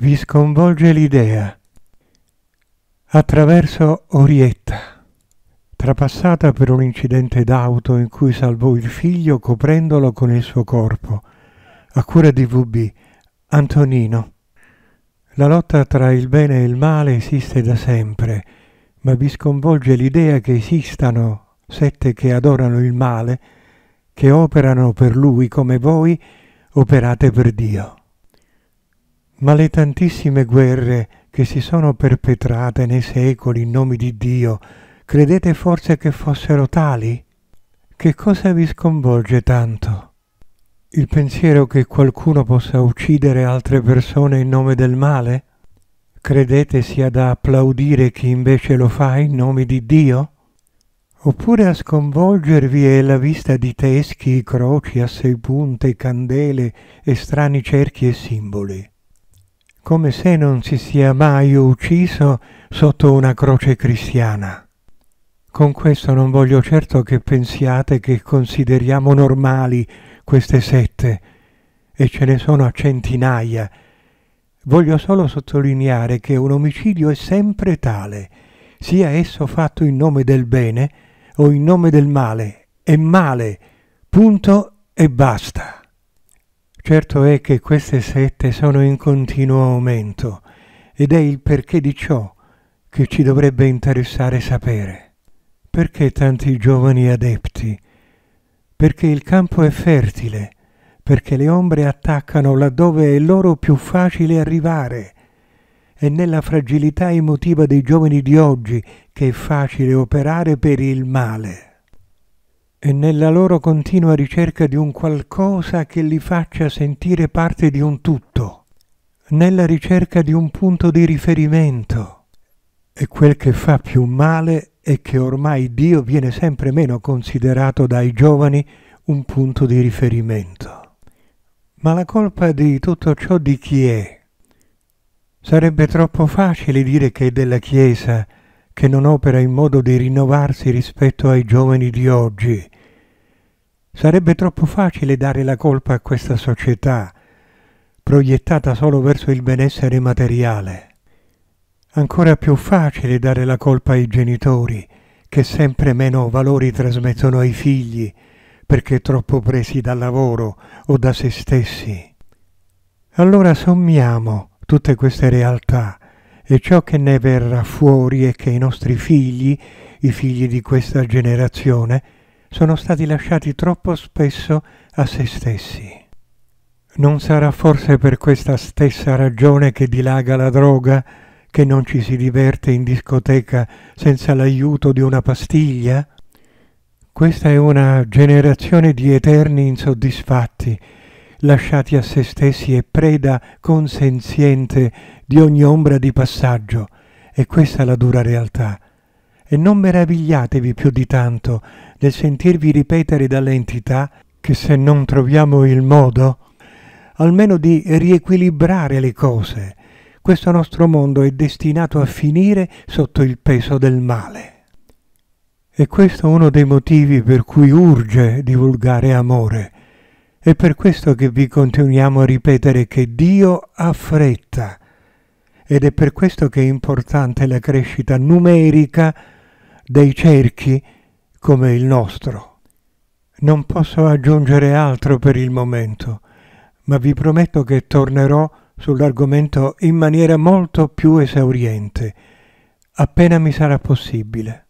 vi sconvolge l'idea. Attraverso Orietta, trapassata per un incidente d'auto in cui salvò il figlio coprendolo con il suo corpo, a cura di V.B., Antonino. La lotta tra il bene e il male esiste da sempre, ma vi sconvolge l'idea che esistano sette che adorano il male, che operano per lui come voi operate per Dio. Ma le tantissime guerre che si sono perpetrate nei secoli in nome di Dio, credete forse che fossero tali? Che cosa vi sconvolge tanto? Il pensiero che qualcuno possa uccidere altre persone in nome del male? Credete sia da applaudire chi invece lo fa in nome di Dio? Oppure a sconvolgervi è la vista di teschi, croci a sei punte, candele e strani cerchi e simboli? Come se non si sia mai ucciso sotto una croce cristiana. Con questo non voglio certo che pensiate che consideriamo normali queste sette, e ce ne sono a centinaia. Voglio solo sottolineare che un omicidio è sempre tale, sia esso fatto in nome del bene o in nome del male. È male, punto e basta. Certo è che queste sette sono in continuo aumento ed è il perché di ciò che ci dovrebbe interessare sapere. Perché tanti giovani adepti? Perché il campo è fertile, perché le ombre attaccano laddove è loro più facile arrivare. È nella fragilità emotiva dei giovani di oggi che è facile operare per il male. E nella loro continua ricerca di un qualcosa che li faccia sentire parte di un tutto, nella ricerca di un punto di riferimento. E quel che fa più male è che ormai Dio viene sempre meno considerato dai giovani un punto di riferimento. Ma la colpa di tutto ciò di chi è? Sarebbe troppo facile dire che è della Chiesa, che non opera in modo di rinnovarsi rispetto ai giovani di oggi. Sarebbe troppo facile dare la colpa a questa società, proiettata solo verso il benessere materiale. Ancora più facile dare la colpa ai genitori, che sempre meno valori trasmettono ai figli, perché troppo presi dal lavoro o da se stessi. Allora sommiamo tutte queste realtà, e ciò che ne verrà fuori è che i nostri figli, i figli di questa generazione, sono stati lasciati troppo spesso a se stessi. Non sarà forse per questa stessa ragione che dilaga la droga, che non ci si diverte in discoteca senza l'aiuto di una pastiglia? Questa è una generazione di eterni insoddisfatti, lasciati a se stessi e preda consenziente di ogni ombra di passaggio, e questa è la dura realtà. E non meravigliatevi più di tanto nel sentirvi ripetere dalle entità che se non troviamo il modo, almeno di riequilibrare le cose, questo nostro mondo è destinato a finire sotto il peso del male. E questo è uno dei motivi per cui urge divulgare amore. È per questo che vi continuiamo a ripetere che Dio ha fretta, ed è per questo che è importante la crescita numerica dei cerchi come il nostro. Non posso aggiungere altro per il momento, ma vi prometto che tornerò sull'argomento in maniera molto più esauriente, appena mi sarà possibile.